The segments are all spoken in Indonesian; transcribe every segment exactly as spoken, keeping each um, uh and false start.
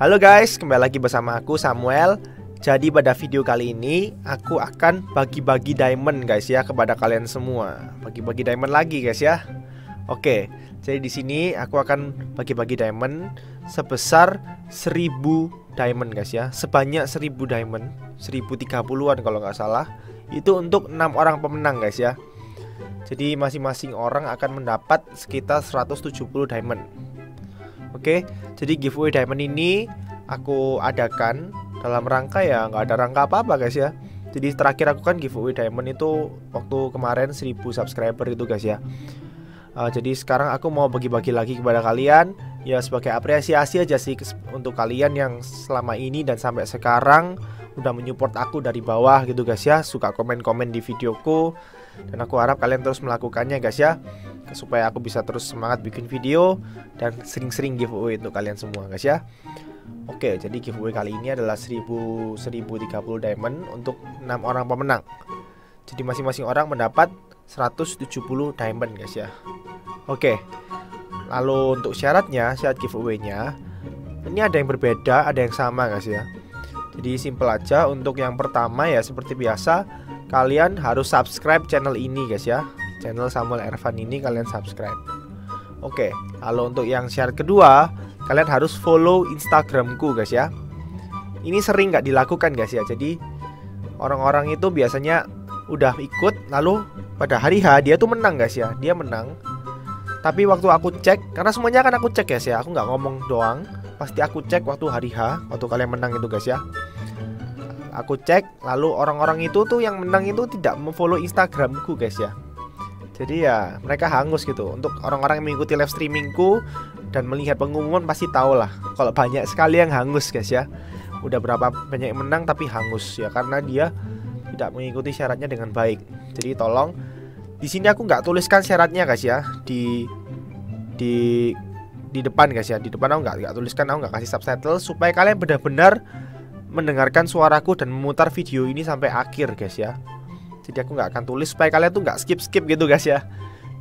Halo guys, kembali lagi bersama aku Samuel. Jadi pada video kali ini aku akan bagi-bagi diamond guys ya kepada kalian semua. Bagi-bagi diamond lagi guys ya. Oke, jadi di sini aku akan bagi-bagi diamond sebesar seribu diamond guys ya. Sebanyak seribu diamond, seribu tiga puluhan kalau nggak salah. Itu untuk enam orang pemenang guys ya. Jadi masing-masing orang akan mendapat sekitar seratus tujuh puluh diamond. Oke, jadi giveaway diamond ini aku adakan dalam rangka ya, nggak ada rangka apa-apa guys ya. Jadi terakhir aku kan giveaway diamond itu waktu kemarin seribu subscriber itu guys ya. uh, Jadi sekarang aku mau bagi-bagi lagi kepada kalian. Ya sebagai apresiasi aja sih untuk kalian yang selama ini dan sampai sekarang udah menyupport aku dari bawah gitu guys ya. Suka komen-komen di videoku. Dan aku harap kalian terus melakukannya guys ya, supaya aku bisa terus semangat bikin video dan sering-sering giveaway untuk kalian semua guys ya. Oke, jadi giveaway kali ini adalah seribu, seribu tiga puluh diamond untuk enam orang pemenang. Jadi masing-masing orang mendapat seratus tujuh puluh diamond guys ya. Oke, lalu untuk syaratnya, syarat giveaway-nya ini ada yang berbeda, ada yang sama guys ya. Jadi simple aja. Untuk yang pertama ya seperti biasa, kalian harus subscribe channel ini guys ya. Channel Samuel Ervan ini kalian subscribe. Oke, lalu untuk yang share kedua, kalian harus follow Instagramku guys ya. Ini sering nggak dilakukan guys ya. Jadi orang-orang itu biasanya udah ikut, lalu pada hari H dia tuh menang guys ya. Dia menang. Tapi waktu aku cek, karena semuanya kan aku cek guys ya. Aku nggak ngomong doang, pasti aku cek waktu hari H, waktu kalian menang itu guys ya. Aku cek, lalu orang-orang itu tuh yang menang itu tidak memfollow Instagramku guys ya. Jadi ya mereka hangus gitu. Untuk orang-orang yang mengikuti live streamingku dan melihat pengumuman pasti tau lah kalau banyak sekali yang hangus guys ya. Udah berapa banyak yang menang tapi hangus ya, karena dia tidak mengikuti syaratnya dengan baik. Jadi tolong, di sini aku nggak tuliskan syaratnya guys ya. Di Di Di depan guys ya. Di depan aku nggak, nggak tuliskan, aku nggak kasih subtitle, supaya kalian benar-benar mendengarkan suaraku dan memutar video ini sampai akhir guys ya. Jadi aku nggak akan tulis supaya kalian tuh nggak skip-skip gitu guys ya.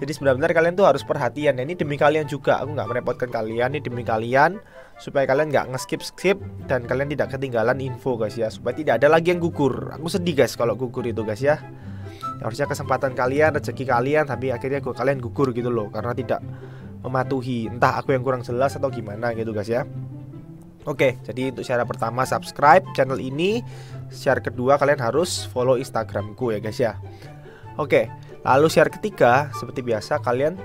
Jadi sebenarnya kalian tuh harus perhatian. Ini demi kalian juga, aku nggak merepotkan kalian. Ini demi kalian supaya kalian nggak nge-skip-skip dan kalian tidak ketinggalan info guys ya. Supaya tidak ada lagi yang gugur. Aku sedih guys kalau gugur itu guys ya. Harusnya kesempatan kalian, rezeki kalian, tapi akhirnya gua kalian gugur gitu loh, karena tidak mematuhi. Entah aku yang kurang jelas atau gimana gitu guys ya. Oke, jadi untuk syarat pertama subscribe channel ini, syarat kedua kalian harus follow Instagramku ya guys ya. Oke, lalu syarat ketiga seperti biasa kalian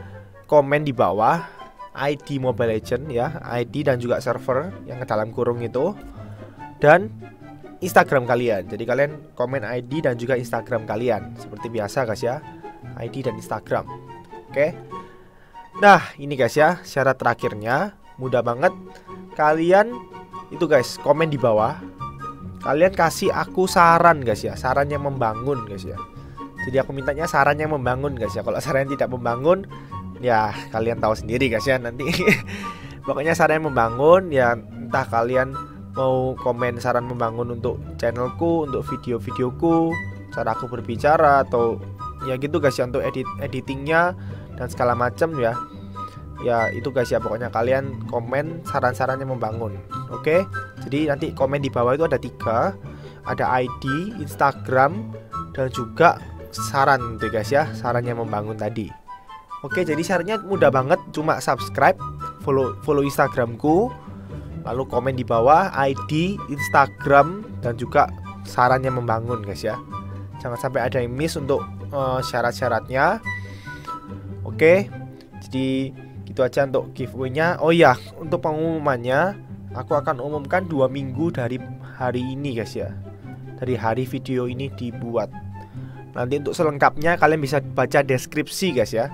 komen di bawah I D Mobile Legends ya, I D dan juga server yang ke dalam kurung itu dan Instagram kalian. Jadi kalian komen I D dan juga Instagram kalian seperti biasa guys ya, I D dan Instagram. Oke. Nah, ini guys ya syarat terakhirnya, mudah banget. Kalian itu guys komen di bawah, kalian kasih aku saran guys ya, saran yang membangun guys ya. Jadi aku mintanya saran yang membangun guys ya. Kalau saran yang tidak membangun ya kalian tahu sendiri guys ya nanti. Pokoknya saran yang membangun ya, entah kalian mau komen saran membangun untuk channelku, untuk video-videoku, cara aku berbicara atau ya gitu guys ya, untuk edit editingnya dan segala macam ya. Ya itu guys ya, pokoknya kalian komen saran-sarannya membangun. Oke, jadi nanti komen di bawah itu ada tiga, ada I D, Instagram, dan juga saran tuh guys ya, sarannya membangun tadi. Oke, jadi syaratnya mudah banget, cuma subscribe, follow follow Instagramku, lalu komen di bawah I D, Instagram, dan juga sarannya membangun guys ya. Jangan sampai ada yang miss untuk uh, syarat-syaratnya. Oke, jadi itu aja untuk giveaway-nya. Oh iya, untuk pengumumannya aku akan umumkan dua minggu dari hari ini guys ya, dari hari video ini dibuat. Nanti untuk selengkapnya kalian bisa baca deskripsi guys ya.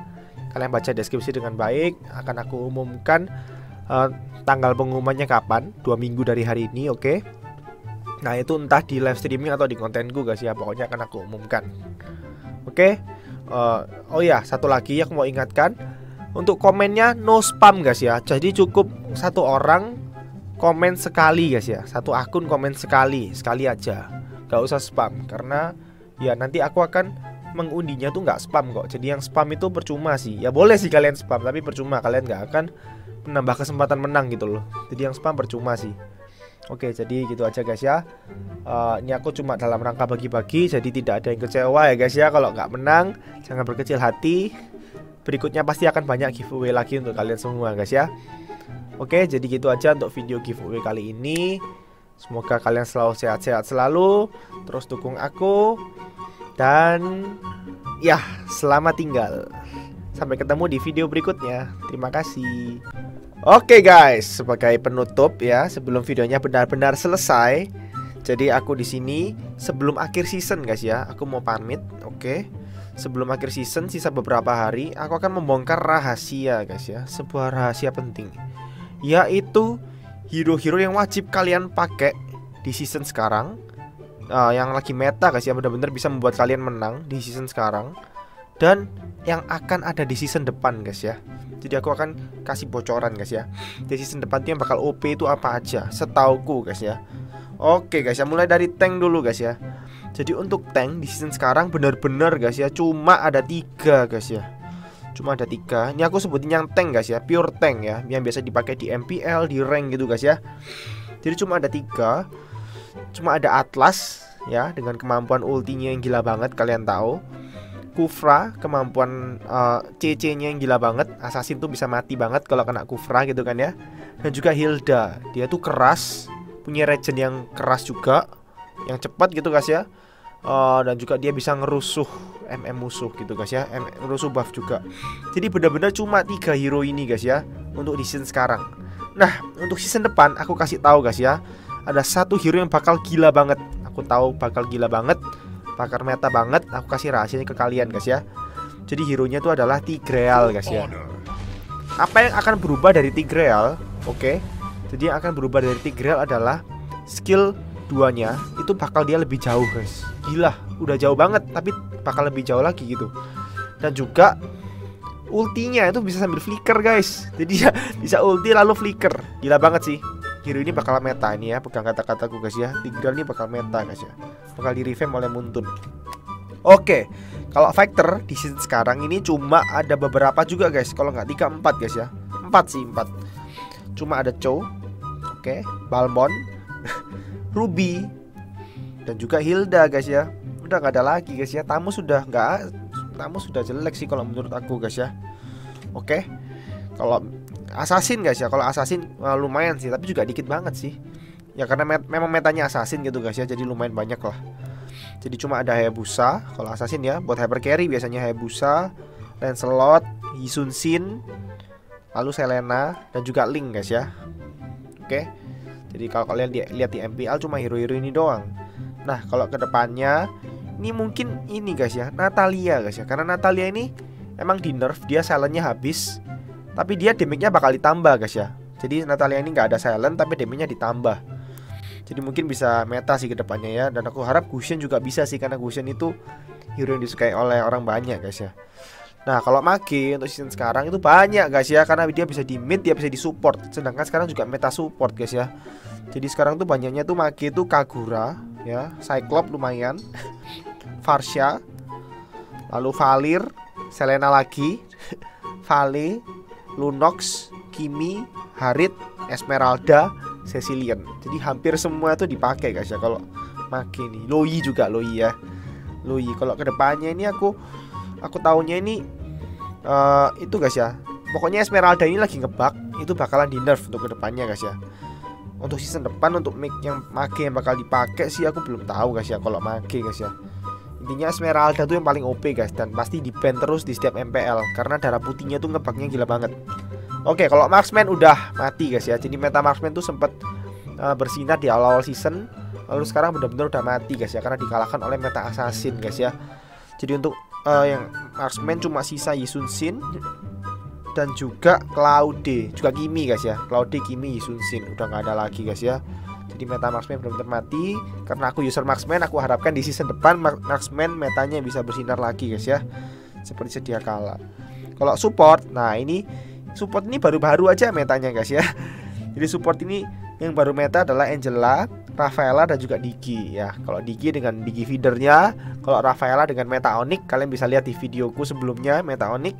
Kalian baca deskripsi dengan baik. Akan aku umumkan uh, tanggal pengumumannya kapan, dua minggu dari hari ini. Oke okay? Nah itu entah di live streaming atau di kontenku guys ya, pokoknya akan aku umumkan. Oke okay? uh, Oh iya, satu lagi aku mau ingatkan, untuk komennya no spam guys ya. Jadi cukup satu orang komen sekali guys ya. Satu akun komen sekali, sekali aja. Gak usah spam, karena ya nanti aku akan mengundinya tuh nggak spam kok. Jadi yang spam itu percuma sih. Ya boleh sih kalian spam, tapi percuma, kalian nggak akan menambah kesempatan menang gitu loh. Jadi yang spam percuma sih. Oke, jadi gitu aja guys ya. Uh, ini aku cuma dalam rangka bagi-bagi, jadi tidak ada yang kecewa ya guys ya. Kalau nggak menang, jangan berkecil hati. Berikutnya pasti akan banyak giveaway lagi untuk kalian semua guys ya. Oke, jadi gitu aja untuk video giveaway kali ini. Semoga kalian selalu sehat-sehat selalu. Terus dukung aku. Dan ya, selamat tinggal. Sampai ketemu di video berikutnya. Terima kasih. Oke guys, sebagai penutup ya, sebelum videonya benar-benar selesai, jadi aku di sini sebelum akhir season guys ya, aku mau pamit. Oke, sebelum akhir season sisa beberapa hari, aku akan membongkar rahasia guys ya, sebuah rahasia penting, yaitu hero-hero yang wajib kalian pakai di season sekarang, uh, yang lagi meta guys ya, benar-benar bisa membuat kalian menang di season sekarang. Dan yang akan ada di season depan guys ya. Jadi aku akan kasih bocoran guys ya, di season depan yang bakal O P itu apa aja setauku guys ya. Oke guys ya, mulai dari tank dulu guys ya. Jadi untuk tank di season sekarang bener-bener guys ya, cuma ada tiga guys ya. Cuma ada tiga. Ini aku sebutin yang tank guys ya, pure tank ya, yang biasa dipakai di M P L, di rank gitu guys ya. Jadi cuma ada tiga. Cuma ada Atlas ya, dengan kemampuan ultinya yang gila banget, kalian tahu. Khufra, kemampuan uh, C C-nya yang gila banget, assassin tuh bisa mati banget kalau kena Khufra gitu kan ya. Dan juga Hilda, dia tuh keras, punya regen yang keras juga, yang cepat gitu guys ya. uh, Dan juga dia bisa ngerusuh M M musuh gitu guys ya, ngerusuh buff juga. Jadi benar-benar cuma tiga hero ini guys ya, untuk di season sekarang. Nah, untuk season depan aku kasih tahu guys ya, ada satu hero yang bakal gila banget. Aku tahu bakal gila banget, pakar meta banget, aku kasih rahasianya ke kalian guys ya. Jadi hero-nya itu adalah Tigreal guys ya. Apa yang akan berubah dari Tigreal? Oke, jadi yang akan berubah dari Tigreal adalah skill duanya itu bakal dia lebih jauh guys. Gila, udah jauh banget, tapi bakal lebih jauh lagi gitu. Dan juga ultinya itu bisa sambil flicker guys. Jadi dia bisa ulti lalu flicker. Gila banget sih. Hero ini bakal meta ini ya, pegang kata-kataku guys ya. Tigreal ini bakal meta guys ya, bakal di revamp oleh Moonton. Oke, kalau Vector di season sekarang ini cuma ada beberapa juga guys, kalau nggak tiga empat guys ya, empat sih empat. Cuma ada Chou, oke, Balbon, Ruby, dan juga Hilda guys ya. Udah nggak ada lagi guys ya. Tamu sudah nggak, tamu sudah jelek sih kalau menurut aku guys ya. Oke, kalau assassin guys ya, kalau assassin uh, lumayan sih, tapi juga dikit banget sih. Ya karena met memang metanya assassin gitu guys ya, jadi lumayan banyak lah. Jadi cuma ada Hayabusa kalau assassin ya, buat hyper carry biasanya Hayabusa, Lancelot, Yisun Shin, lalu Selena dan juga Link guys ya. Oke. Jadi kalau kalian lihat di M P L cuma hero-hero ini doang. Nah, kalau kedepannya ini mungkin ini guys ya, Natalia guys ya. Karena Natalia ini emang di nerf, dia silentnya habis, tapi dia damage-nya bakal ditambah guys ya. Jadi Natalia ini nggak ada silent tapi damage-nya ditambah. Jadi mungkin bisa meta sih ke depannya ya. Dan aku harap Gusion juga bisa sih, karena Gusion itu hero yang disukai oleh orang banyak guys ya. Nah, kalau Mage untuk season sekarang itu banyak guys ya, karena dia bisa di mid, dia bisa di support. Sedangkan sekarang juga meta support guys ya. Jadi sekarang tuh banyaknya tuh Mage itu Kagura ya, Cyclops lumayan, Farsha, lalu Valir, Selena lagi, Vale, Lunox, Kimi, Harit, Esmeralda, Cecilian. Jadi hampir semua tuh dipakai guys ya. Kalau Mage nih, Loi juga, Loi ya, Loi. Kalau kedepannya ini aku, aku tahunya ini uh, itu guys ya. Pokoknya Esmeralda ini lagi ngebug, itu bakalan di nerf untuk kedepannya guys ya. Untuk season depan untuk mic yang Mage yang bakal dipakai sih aku belum tahu guys ya. Kalau Mage guys ya, intinya Esmeralda tuh yang paling O P guys, dan pasti di ban terus di setiap M P L karena darah putihnya tuh ngebugnya gila banget. Oke, kalau Marksman udah mati guys ya. Jadi meta Marksman tuh sempet uh, bersinar di awal-awal season, lalu sekarang benar-benar udah mati guys ya, karena dikalahkan oleh meta assassin guys ya. Jadi untuk uh, yang Marksman cuma sisa Yisun Shin dan juga Claude, juga Kimi guys ya. Claude, Kimi, Yisun Shin udah nggak ada lagi guys ya. Jadi meta Marksman benar-benar mati. Karena aku user Marksman, aku harapkan di season depan Marksman metanya bisa bersinar lagi guys ya, seperti sedia kala. Kalau support, nah ini support ini baru-baru aja metanya guys ya. Jadi support ini yang baru meta adalah Angela, Rafaela dan juga Diki ya. Kalau Diki dengan Diki feedernya, kalau Rafaela dengan Meta Onyx, kalian bisa lihat di videoku sebelumnya Meta Onyx.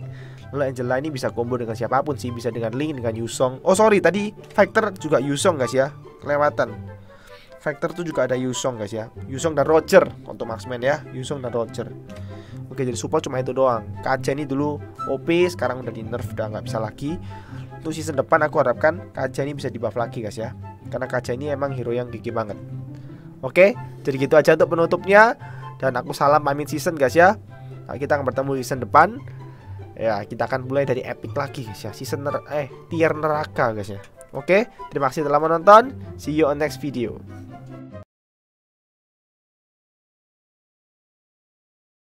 Lalu Angela ini bisa combo dengan siapapun sih, bisa dengan Link, dengan Yusong. Oh sorry, tadi Vector juga Yusong guys ya, kelewatan. Vector tuh juga ada Yusong guys ya, Yusong dan Roger untuk Maxman ya, Yusong dan Roger. Oke, jadi support cuma itu doang. Kaca ini dulu O P, sekarang udah di nerf, udah nggak bisa lagi. Untuk season depan aku harapkan Kaca ini bisa di buff lagi guys ya, karena Kaca ini emang hero yang gigi banget. Oke, jadi gitu aja untuk penutupnya. Dan aku salam pamit season guys ya. Nah, kita akan bertemu season depan. Ya, kita akan mulai dari epic lagi guys ya. Season ner eh tier neraka guys ya. Oke, terima kasih telah menonton. See you on next video.